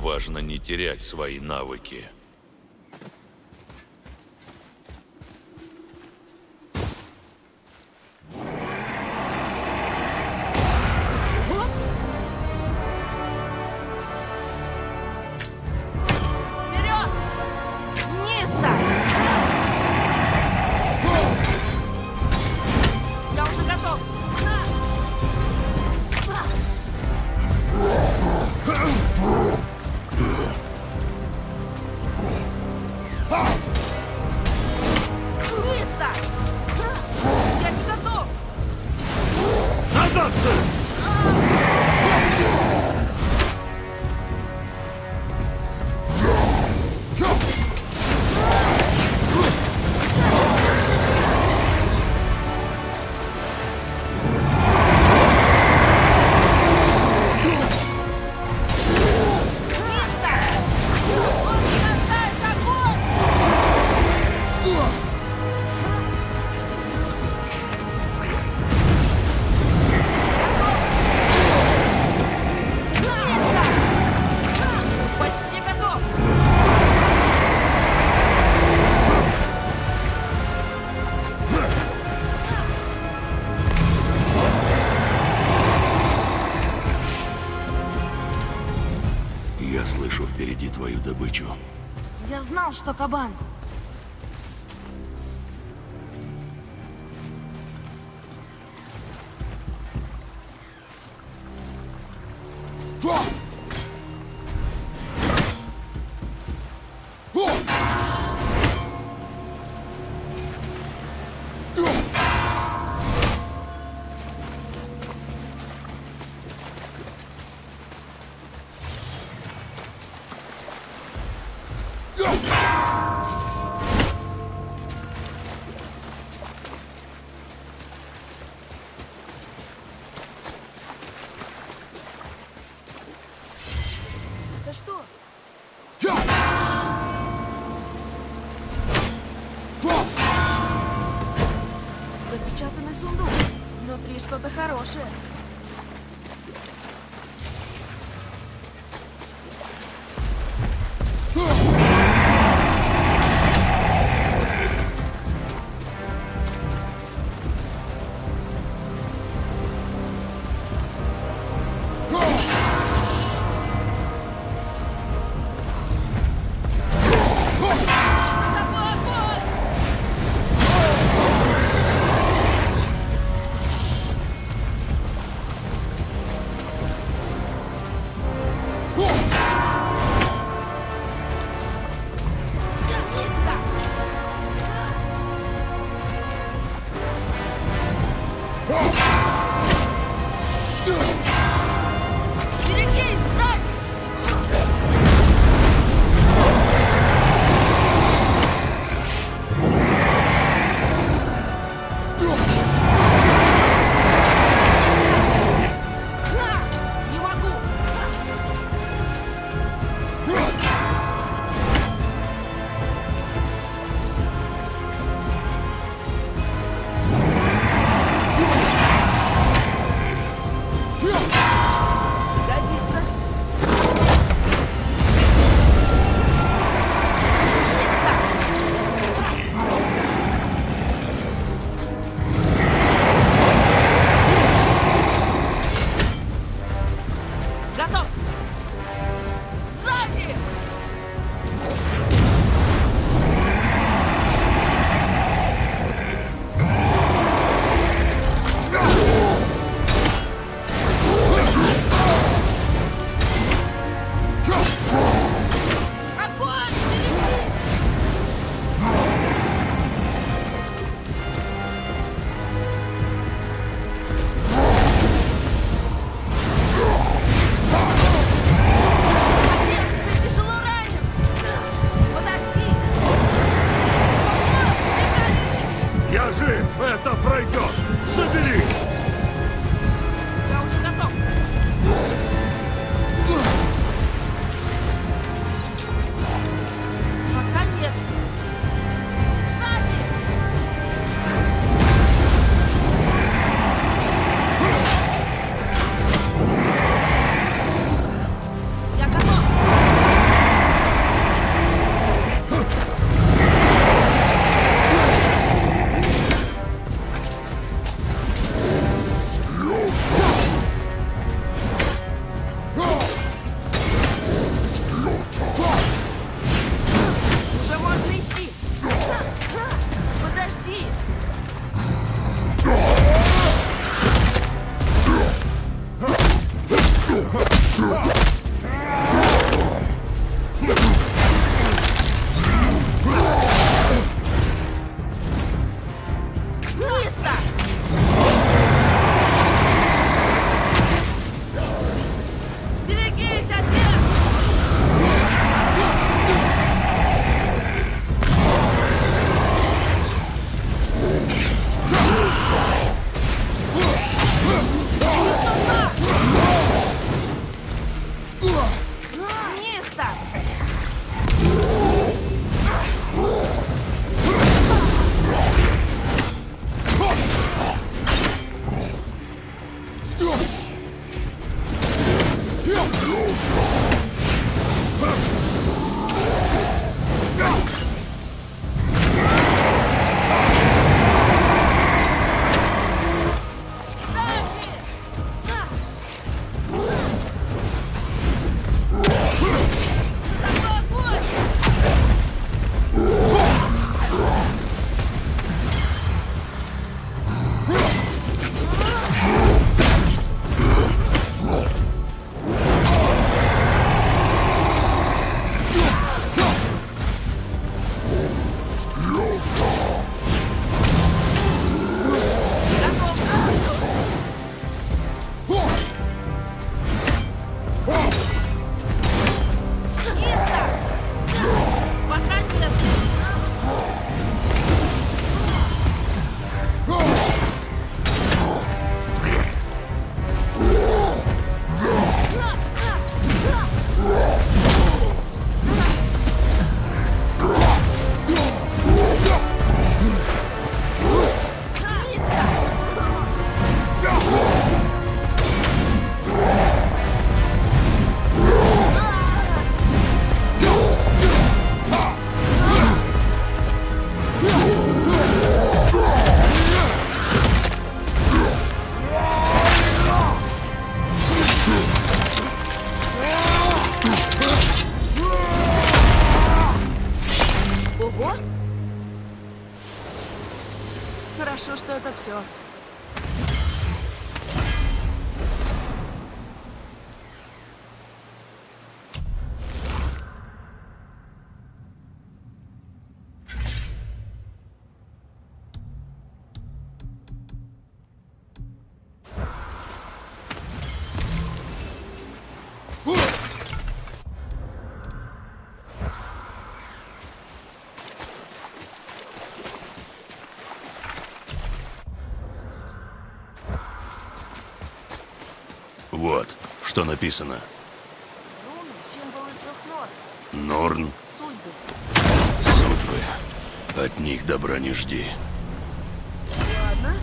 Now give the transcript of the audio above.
Важно не терять свои навыки. Добычу. Я знал, что кабан. места! Хорошо, что это все. Вот, что написано. Руны, символы трех норн. Норн. Судьбы. Судьбы. От них добра не жди. Ладно.